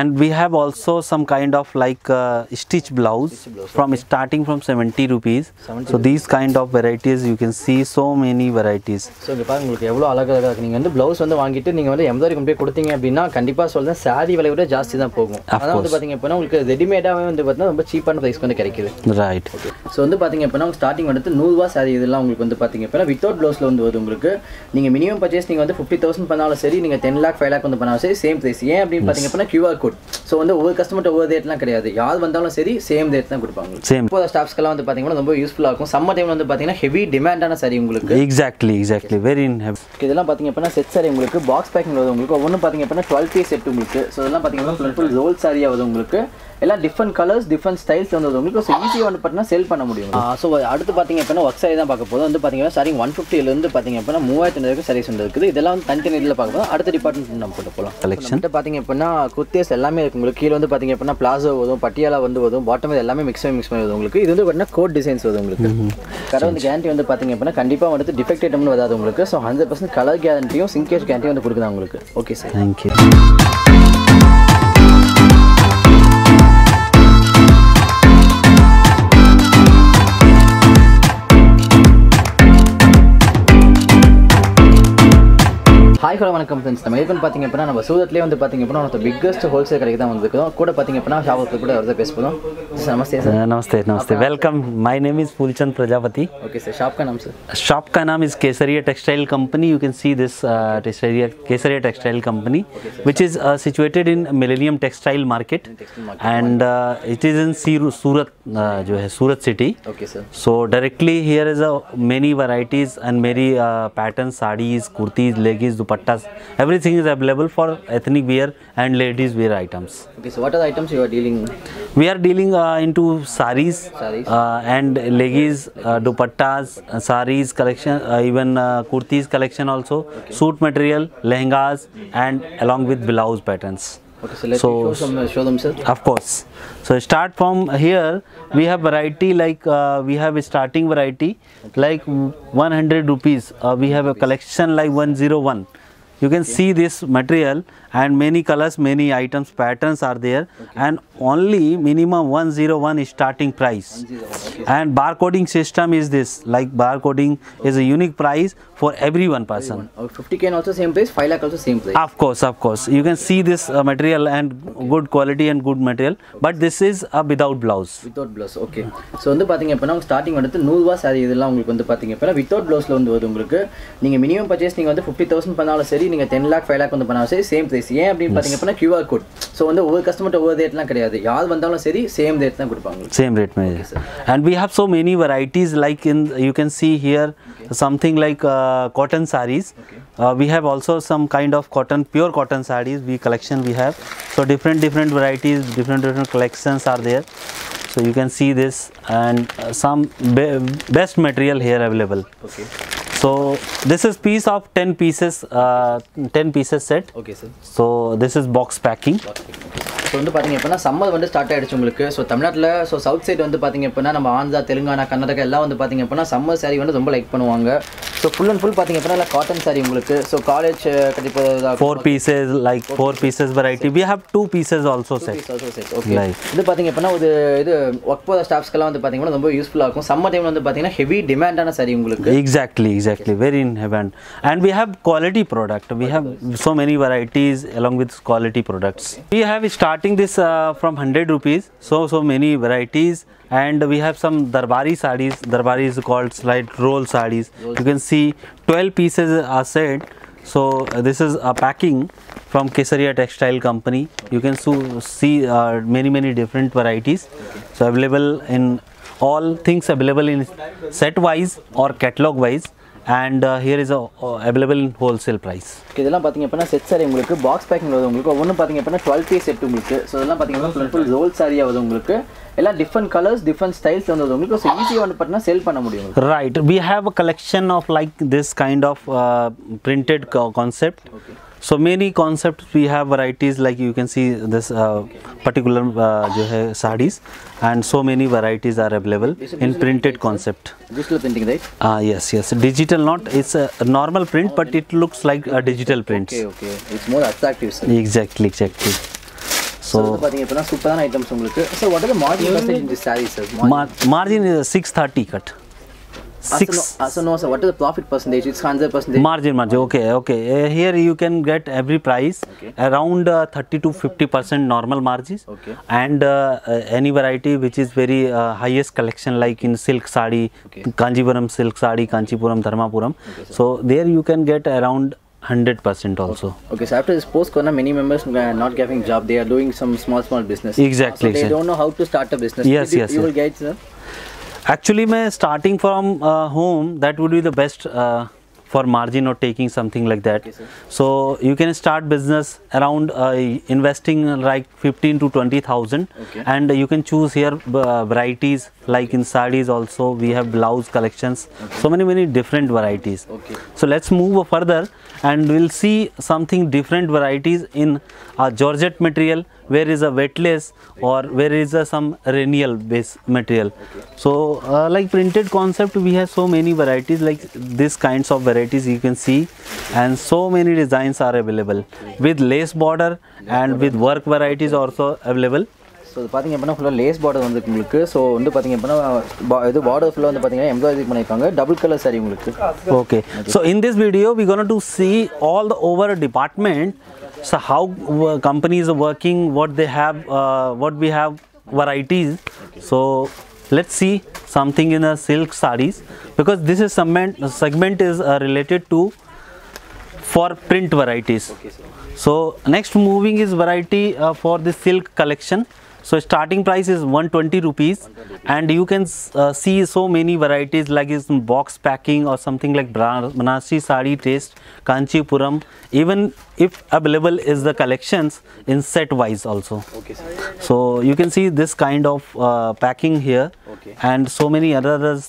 And we have also some kind of like stitch blouse from starting from 70 rupees. So these kind of varieties you can see, so many varieties. So you can see the blouse and the right. So the starting without blouse minimum purchase 50,000 panala 10 lakh 5 lakh on the same place. QR code. So over customer over date la kedaiyadhu yaad vandalum seri same date la kudupanga same for staffs kala vandu pathina romba useful ah irukum summer time la vandu pathina heavy demand ana sari ungalku exactly very heavy idella pathina appo set sari ungalku box packing la ungalku ovvonu pathina appo 12 piece set ungalku so idella pathina full roll sari avudhu ungalku ella different colors different styles la vandu ungalku so easy vandu pathina sell panna mudiyum so aduthu pathina appo work sari da paakapodhu vandu pathina sari 150 la irundhu pathina appo 3000 varaikku sarees irukku idella vandu tanti nidla paakapodhu adutha department la namu pola collection idella pathina appo kurtis எல்லாமே இருக்கு உங்களுக்கு கீழ வந்து பாத்தீங்க அப்படினா palazzo வரும் பட்டியாலா வந்து வரும் பாட்டம் எல்லாமே மிக்ஸ் பண்ணி வரும் உங்களுக்கு இது வந்து பாத்தீங்க கோட் டிசைன்ஸ் வரும் உங்களுக்கு கரெக்ட்டா வந்து கேரண்டி வந்து பாத்தீங்க அப்படினா கண்டிப்பா வந்து டிஃபெக்ட் ஐட்டம்னு வராது உங்களுக்கு சோ 100% கலர் கேரண்டியும் சிங்கேஜ் கேரண்டியும் வந்து கொடுக்குறாங்க உங்களுக்கு okay sir thank you Hi, hello, welcome friends. Now, even pathing appo na Surat le vandu pathing appo na the biggest wholesale kadaikku dhaan vandirukom. Kuda pathing appo na shop kuda varudha pesuvom. Sir, namaste sir. Namaste. Welcome. My name is Pulchand Prajapati. Okay sir, shop ka naam sir. Shop ka naam is Kesaria Textile Company. You can see this Kesaria Textile Company, which is situated in Millennium Textile Market, and it is in Surat, जो है Surat city. Okay sir. So directly here is a many varieties and many patterns, sarees, kurtis, leggings, dupattas. Everything is available for ethnic wear and ladies wear items. Okay, so what are the items you are dealing? We are dealing into sarees, and leggings, dupattas, sarees collection, even kurtis collection also, suit material, lehengas, and along with blouse patterns. Okay, so let's show them, sir. Of course. So start from here. We have variety like we have a starting variety like 100 rupees. We have a collection like 101. You can see this material and many colors, many items, patterns are there, and only minimum 101 is starting price. And barcoding system is this, like barcoding is a unique price for every one person. 50,000 also same price, 5 lakh also same price. Of course. You can see this material and good quality and good material, but this is without blouse. Without blouse, okay. So வந்து பாத்தீங்க அப்பனா starting வந்து 100 ரூபாய் saree இதெல்லாம் உங்களுக்கு வந்து பாத்தீங்க அப்பனா without blouse ல வந்து உங்களுக்கு நீங்க minimum purchase நீங்க வந்து 50,000 பண்ணால சரி நீங்க 10 lakh 5 lakh வந்து பண்ணால சரி same price. ஏன் அப்படி பாத்தீங்க அப்பனா QR code. So வந்து ஒவ்வொரு கஸ்டமர் ஒவ்வொரு ரேட் எல்லாம் கிடையாது. யார் வந்தாலும் சரி same rate தான் கொடுப்பாங்க. Same rate May. And we have so many varieties like in you can see here something like cotton sarees. We have also some kind of cotton, pure cotton sarees we have. So different varieties, different collections are there. So you can see this and some best material here available. Okay. So this is piece of 10 pieces set. Okay sir. So this is box packing. So வந்து பாத்தீங்க அப்பனா summer வந்து start ஆயிடுச்சு உங்களுக்கு so தமிழ்நாட்டுல so south side வந்து பாத்தீங்க அப்பனா நம்ம ஆந்திரா தெலுங்கானா கர்நாடகா எல்லாம் வந்து பாத்தீங்க அப்பனா சம்மர் saree வந்து ரொம்ப லைக் பண்ணுவாங்க சோ ஃபுல் அண்ட் ஃபுல் பாத்தீங்க அப்பனா காட்டன் saree உங்களுக்கு சோ காலேஜ் கண்டிப்பா 4 pieces like 4 pieces variety we have 2 pieces also set okay இது பாத்தீங்க அப்பனா ஒரு இது வர்க் போற ஸ்டாஃப்ஸ் எல்லாம் வந்து பாத்தீங்க அப்பனா ரொம்ப யூஸ்ஃபுல்லா இருக்கும் சம்மர் டைம்ல வந்து பாத்தீங்க ஹெவி டிமாண்ட் ஆன saree உங்களுக்கு exactly very in demand and we have quality product we have so many varieties along with quality products we have starting this from 100 rupees so many varieties and we have some darbari sarees darbari is called slide roll sarees you can see 12 pieces are set so this is a packing from Kesaria Textile Company you can see many different varieties so available in all things available in set wise or catalog wise and here is available in wholesale price. இதெல்லாம் பாத்தீங்க அப்பனா set saree உங்களுக்கு box packing வருது உங்களுக்கு ஒவ்வொரு பாத்தீங்க அப்பனா 12 piece set உங்களுக்கு சோ இதெல்லாம் பாத்தீங்க அப்பனா full roll saree வருது உங்களுக்கு எல்லா different colors different styles வந்துது உங்களுக்கு சோ ஈஸியா வந்து பாத்தீங்க sell பண்ண முடியும் right we have a collection of like this kind of printed concept okay. So many concepts we have varieties like you can see this particular जो है sarees and so many varieties are available in printed concept. Digital printing right? Yes digital not it's a normal print but it looks like a digital print. Okay it's more attractive sir. Exactly. So, super items. So, what are the margin in this saree, sir? Margin is 630 cut. So, what is the profit percentage? It's 100%. Margin. Okay. Here you can get every price around 30 to 50% normal margins. Okay. And any variety which is very highest collection, like in silk sari, Kanchipuram silk sari, Kanchipuram, Dharmapuram. Okay, so there you can get around 100% also. Okay, so after this post corona, many members are not giving job. They are doing some small business. Exactly. So they don't know how to start a business. Yes. You will guide, sir. Actually, starting from home, that would be the best for margin or taking something like that. Okay, so you can start business around investing like 15,000 to 20,000, and you can choose here varieties like in sarees also we have blouse collections, so many different varieties. So let's move further and we'll see something different varieties in georgette material, where is a wetless or where is a some renal base material. So like printed concept, we have so many varieties, like these kinds of varieties you can see, and so many designs are available with lace border and with work varieties also available. So the lace border on the so the border flow on the double color saree. Okay. So in this video we're gonna to see all the over department. So how companies are working, what they have, what we have varieties. So let's see something in a silk sarees, because this is segment is related to for print varieties. So next moving is variety for the silk collection. So starting price is 120 rupees, and you can see so many varieties like is box packing or something like Banarasi sari taste, Kanchipuram, even if available is the collections in set wise also. So you can see this kind of packing here, and so many other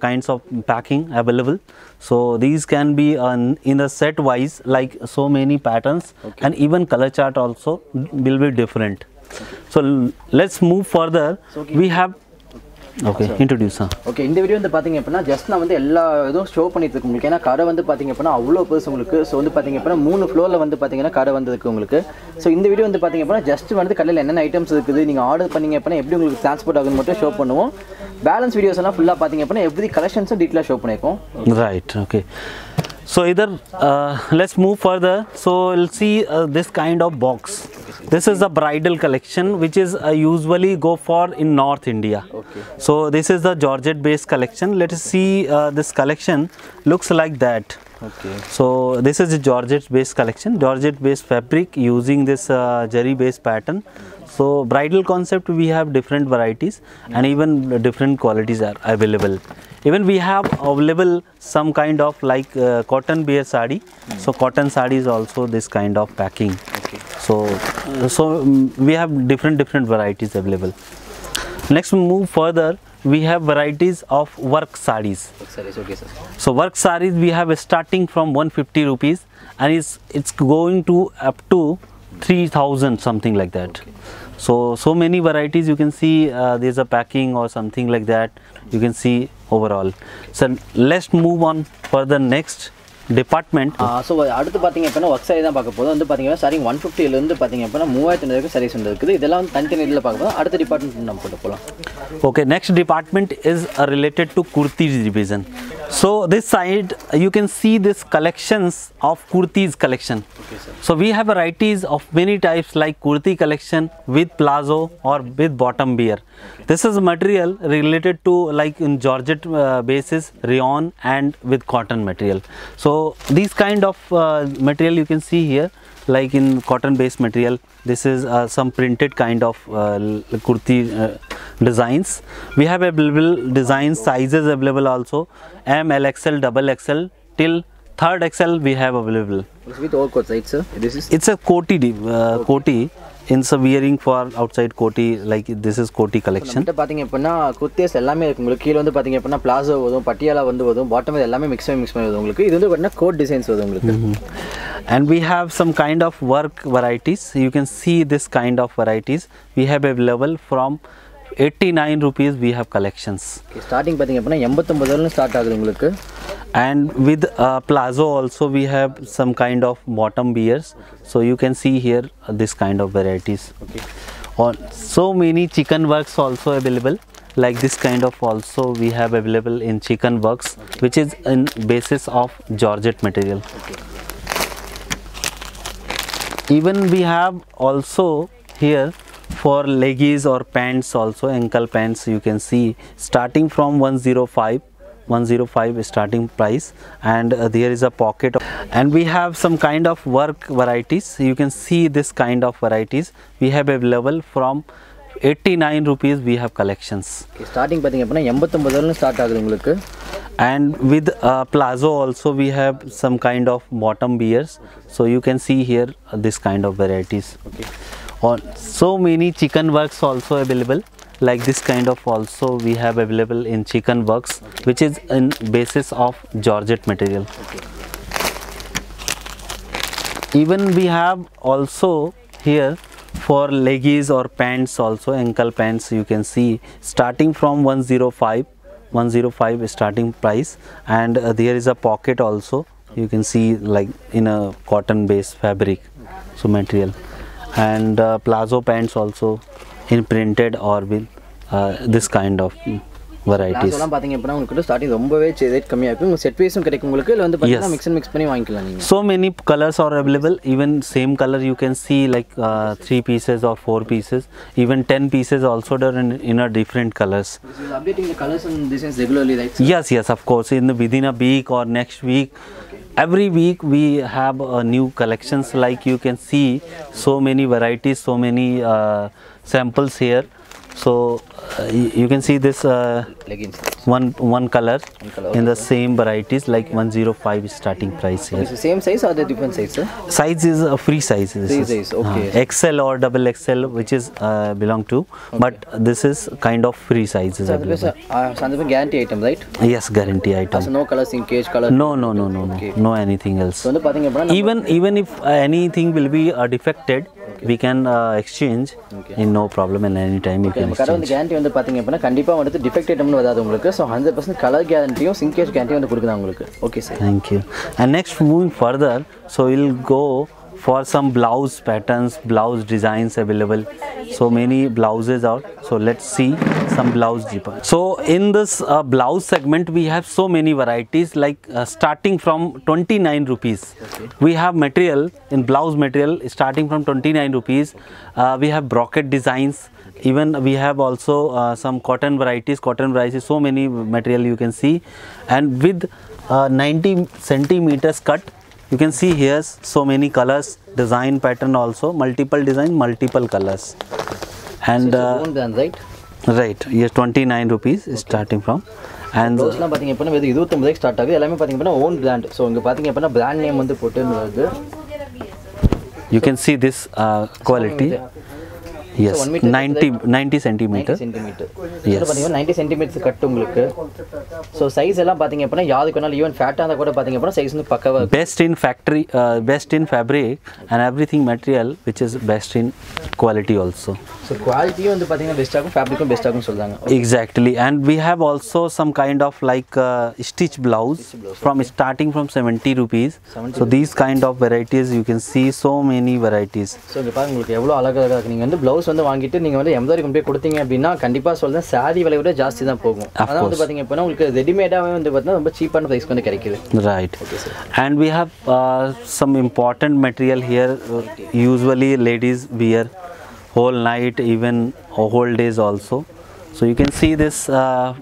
kinds of packing available. So these can be in a set wise, like so many patterns, and even color chart also will be different. So let's move further. We have introduce. Okay, in the video வந்து பாத்தீங்க அப்படினா just நான் வந்து எல்லா இதுவும் show பண்ணிட்டு இருக்கேன். உங்களுக்கு ஏனா கடை வந்து பாத்தீங்க அப்படினா அவ்ளோ பெருசு உங்களுக்கு. சோ வந்து பாத்தீங்க அப்படினா மூணு ஃப்ளோர்ல வந்து பாத்தீங்கன்னா கடை வந்திருக்கு உங்களுக்கு. சோ இந்த வீடியோ வந்து பாத்தீங்க அப்படினா just வந்து கடையில என்னென்ன ஐட்டம்ஸ் இருக்குது, நீங்க ஆர்டர் பண்ணீங்க அப்படினா எப்படி உங்களுக்கு டிரான்ஸ்போர்ட் ஆகும்னு மட்டும் ஷோ பண்ணுவோம். பேலன்ஸ் வீடியோஸ் எல்லாம் ஃபுல்லா பாத்தீங்க அப்படினா எவ்ரி கலெக்ஷன்ஸும் டீடைலா ஷோ பண்ணிருக்கோம். Right. Okay. So either let's move further. So we'll see this kind of box. This is the bridal collection, which is usually go for in North India. So this is the georgette based collection. Let us see this collection looks like that. So this is the georgette based collection, georgette based fabric using this jerry based pattern. So bridal concept, we have different varieties and even different qualities are available. Even we have available some kind of like cotton bear sari. So cotton sari is also this kind of packing. So we have different varieties available. Next we move further. We have varieties of work sarees. So work sarees we have starting from 150 rupees and it's going to up to 3,000 something like that. So many varieties you can see. There's a packing or something like that you can see overall. So let's move on for the next department. So அடுத்து பாத்தீங்க அப்படினா work saree தான் பார்க்க போறோம். வந்து பாத்தீங்கன்னா starting 150 ல இருந்து பாத்தீங்க அப்படினா 3000 வரைக்கும் sarees இருக்குது. இதெல்லாம் தனித்தனி இதுல பார்க்க போறோம். அடுத்த டிபார்ட்மென்ட் நம்ம போட்டு போலாம். Okay, next department is related to kurti division. So this side you can see this collections of kurtis collection. So we have varieties of many types like kurti collection with plazo or with bottom wear. This is material related to like in georgette basis, rayon and with cotton material. So these kind of material you can see here, like in cotton based material. This is some printed kind of kurti designs. We have available designs, sizes available also, M, L, XL, double XL till 3rd XL we have available. It's with all coats, right sir? It's a koti, koti. In wearing for outside koti, like this is koti collection. So, we kurtis ellame irukku ungalku keela vandu plazo vadum patiyala vandu vadum bottom ellame mix panni ungalku idu coat designs vadum ungalku. And we have some kind of work varieties. You can see this kind of varieties we have available from 89 rupees we have collections. Okay, starting start and with plazo also we have some kind of bottom beers. Okay. So you can see here this kind of varieties. Okay. Or so many chicken works also available. Like this kind of also we have available in chicken works, okay, which is in basis of georgette material. Okay. Even we have also here for leggings or pants also, ankle pants you can see starting from 105 starting price, and there is a pocket, and we have some kind of work varieties. You can see this kind of varieties we have available from 89 rupees we have collections. Okay, starting start and with plazo also we have some kind of bottom beers. Okay. So you can see here this kind of varieties. Okay. Or so many chicken works also available. Like this kind of also we have available in chicken works. Okay. Which is in basis of georgette material. Okay. Even we have also here for leggings or pants also, ankle pants you can see starting from 105 starting price, and there is a pocket also you can see like in a cotton based fabric, so material, and plazo pants also in printed or with this kind of varieties. Yes. So many colors are available. Even same color you can see like 3 pieces or 4 pieces, even 10 pieces also there in a different colors. So you are updating the colors and designs regularly, right? Yes, of course. Within a week or next week, every week we have new collections. Like you can see so many varieties, so many samples here. So you can see this one color in the same varieties, like 105 starting price here. Is the same size or the different size, sir? Size is a free size. Free size, okay. XL or double XL, which is belong to, okay, but this is kind of free sizes. So guarantee item, right? Yes, guarantee item. So no colors in cage color. No. Okay. No anything else. So even if anything will be defected, okay, we can exchange, okay, in no problem, and any time you can exchange. So 100% color guarantee, sinkage guarantee. Okay, sir. Thank you. And next, moving further, so we'll go for some blouse patterns, blouse designs available. So many blouses are. So let's see some blouse deeper. So in this blouse segment, we have so many varieties. Like starting from 29 rupees, okay, we have material in blouse material starting from 29 rupees. We have brocade designs. Even we have also some cotton varieties, so many material you can see, and with 90 centimeters cut. You can see here so many colors, design pattern also, multiple design, multiple colors. And so it's a brand, right? Right, yes, 29 rupees is starting from. And so brand name, you can see this quality. Yes, so 90 centimeter. Yes. So 90 centimeters cut. So size even fat size. Best in factory, best in fabric, and everything material which is best in quality also. So quality on the best fabric and best. Okay. Exactly, and we have also some kind of like stitch blouse from, okay, starting from 70 rupees. 70 so rupees. These kind of varieties you can see so many varieties. So the blouse. So, if you have a blouse, right. Okay, and we have some important material here. Usually, ladies wear whole night, even whole days also. So you can see this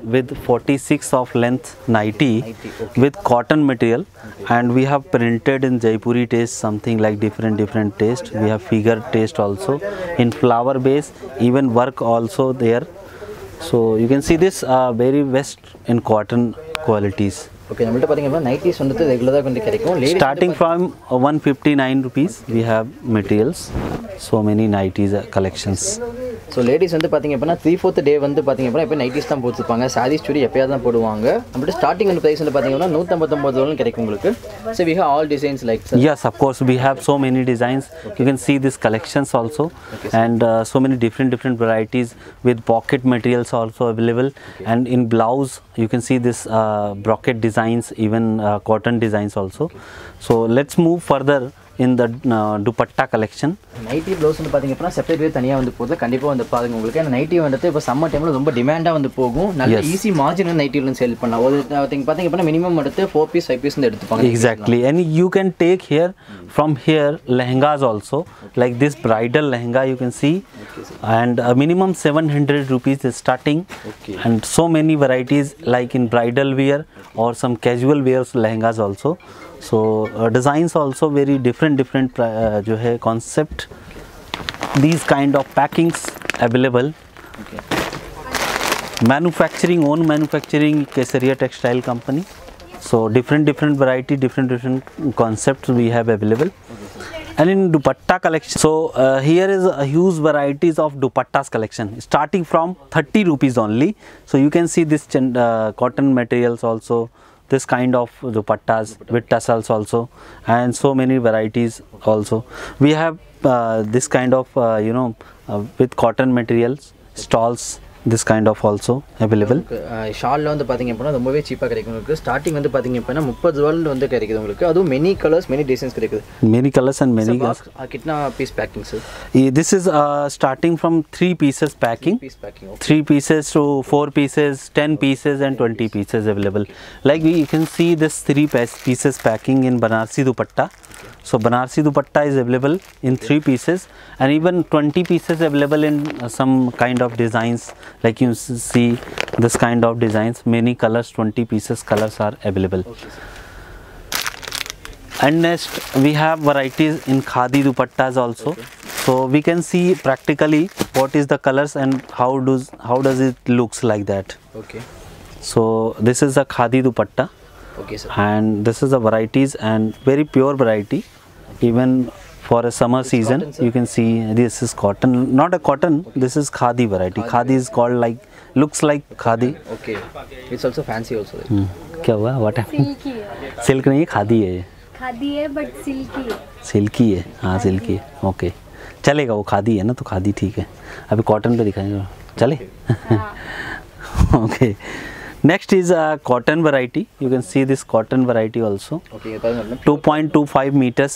with 46 of length nightie, okay, with cotton material, okay, and we have printed in Jaipuri taste, something like different taste. We have figure taste also, in flower base, even work also there. So you can see this very best in cotton qualities. Okay, starting from 159 rupees, we have materials. So many nighties collections. So ladies வந்து பாத்தீங்க அப்படினா 3/4 டே வந்து பாத்தீங்க அப்படினா இப்போ nighties தான் போட்டுப்பாங்க சாரீஸ் சூரி எப்பயாவது தான் போடுவாங்க நம்மளோட ஸ்டார்டிங் வந்து பிரைஸ் வந்து பாத்தீங்க அப்படினா $199 கிடைக்கும் உங்களுக்கு so we have all designs like sir. Yes of course we have so many designs okay. You can see these collections also okay, and so many different varieties with pocket materials also available okay. And in blouse you can see this brocade designs even cotton designs also okay. So let's move further in the dupatta collection. Nighty blouse வந்து பாத்தீங்க அப்படினா separate வே தனியா வந்து போறது கண்டிப்பா வந்து பாருங்க உங்களுக்கு அந்த நைட்டி வந்துட்டு இப்ப சம்மர் டைம்ல ரொம்ப டிமாண்டா வந்து போகும் நல்ல ஈஸி மார்ஜின் நைட்டில சேல் பண்ணலாம் ஒரு திங் பாத்தீங்க அப்படினா மினிமம் எடுத்து 4 பீஸ் 5 பீஸ் எடுத்துப்பாங்க exactly and you can take here from here lehengas also okay. Like this bridal lehenga you can see okay, and a minimum ₹700 is starting okay. And so many varieties like in bridal wear or some casual wears lehengas also so designs also very different जो है concept these kind of packings available okay. Manufacturing own manufacturing Kesaria Textile Company so different variety different concepts we have available and in dupatta collection so here is a huge varieties of dupattas collection starting from ₹30 only so you can see this cotton materials also this kind of dupattas with tassels also and so many varieties also we have this kind of with cotton materials stalls this kind of also available shawl la vandu pathinga appo romba cheaper kedaikkum ungalku starting vandu pathinga appo ₹30 vandu kedaikkudu ungalku adu many colors many designs kedaikkudu many colors and many box kitna piece packing sir this is starting from 3 pieces packing 3 piece packing okay. 3 pieces to 4 pieces 10 pieces and 20 pieces available like you can see this 3 pieces packing in Banarasi dupatta okay. So Banarasi dupatta is available in 3 pieces and even 20 pieces available in some kind of designs like you see this kind of designs many colors 20 pieces colors are available okay, and next we have varieties in khadi dupattas also okay. So we can see practically what is the colors and how does it looks like that okay so this is a khadi dupatta okay sir and this is the varieties and very pure variety even for a summer it's season cotton, you can see this is cotton not a cotton okay. This is khadi variety khadi is called like looks like khadi okay it's also fancy also kya hua what silk hai silk nahi khadi hai but silky hai ha silky hai okay chalega wo khadi hai na to khadi theek hai abhi cotton pe dikhayega chale okay next is a cotton variety you can see this cotton variety also okay 2.25 meters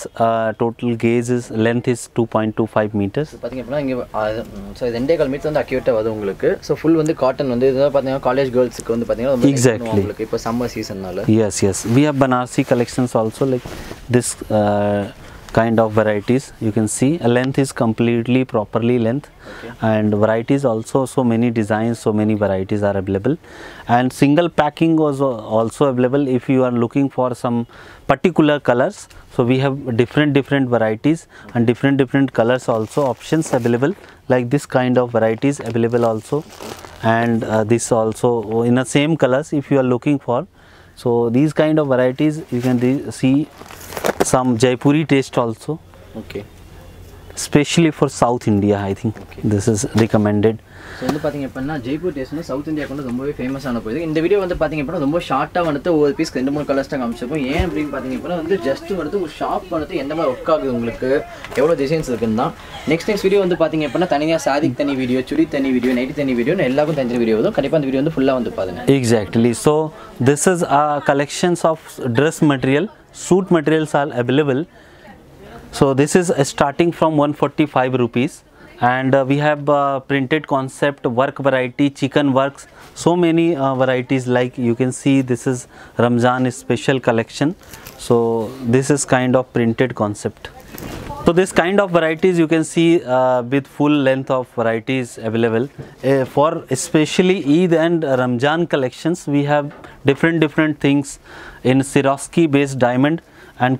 total gauge is length is 2.25 meters பாத்தீங்க அப்படினா இங்க so ரெண்டே கால் metre வந்து அக்யூரேட்டா வருது உங்களுக்கு so full வந்து cotton வந்து இத பாத்தீங்க college girls க்கு வந்து பாத்தீங்க ரொம்ப exactly உங்களுக்கு இப்ப summer season நால yes we have Banarasi collections also like this kind of varieties you can see length is completely properly length okay. And varieties also so many designs so many varieties are available and single packing was also available if you are looking for some particular colors so we have different varieties and different colors also options available like this kind of varieties available also and this also in the same colors if you are looking for so these kind of varieties you can see some Jaipuri taste also okay especially for South India I think okay. This is recommended so வந்து பாத்தீங்க அப்படினா Jaipur taste வந்து South India கொண்டு ரொம்பவே famous ஆன போய் இந்த video வந்து பாத்தீங்க அப்படினா ரொம்ப ஷார்ட்டா வந்து ஒரு பீஸ் ரெண்டு மூணு கலர்ஸ் தான் காமிச்சிருப்போம் ஏன் அப்படி பாத்தீங்க அப்படினா வந்து ஜஸ்ட் வந்து ஒரு ஷாப் வந்து என்ன மாதிரி வர்க் ஆகுது உங்களுக்கு எவ்வளவு டிசைன்ஸ் இருக்குன்னா நெக்ஸ்ட் வீடியோ வந்து பாத்தீங்க அப்படினா தனியா சாரீ தனி வீடியோ சுடி தனி வீடியோ நைட்டி தனி வீடியோ எல்லாக்கும் தனி வீடியோ வரும் கண்டிப்பா அந்த வீடியோ வந்து ஃபுல்லா வந்து பாருங்க exactly so this is a collections of dress material suit materials are available so this is starting from ₹145 and we have printed concept work variety chicken works so many varieties like you can see this is Ramjan special collection so this is kind of printed concept so this kind of varieties you can see with full length of varieties available for especially Eid and Ramjan collections we have different things in Swarovski based diamond and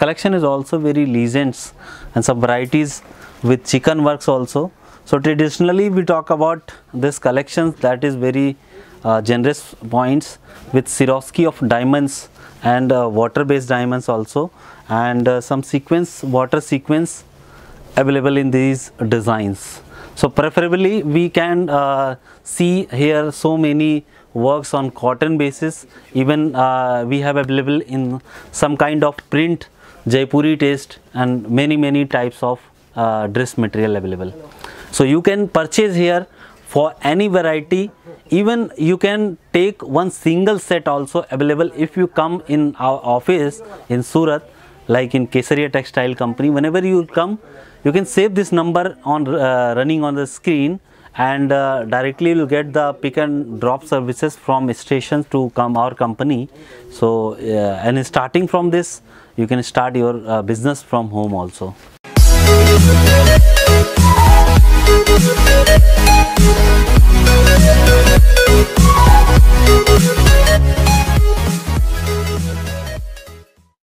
collection is also very legends and some varieties with chicken works also so traditionally we talk about this collection that is very generous points with Swarovski of diamonds and water based diamonds also and some sequence water sequence available in these designs So preferably we can see here so many works on cotton basis. Even we have available in some kind of print, Jaipuri taste, and many types of dress material available. So you can purchase here for any variety. Even you can take one single set also available if you come in our office in Surat, like in Kesaria Textile Company. Whenever you come, you can save this number on running on the screen, and directly you get the pick and drop services from stations to come our company. So and starting from this, you can start your business from home also.